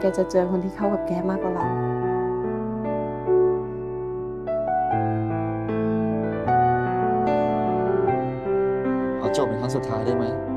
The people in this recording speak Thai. แกจะเจอคนที่เข้ากับแกมากกว่าเราเอาจบเป็นครั้งสุดท้ายได้ไหม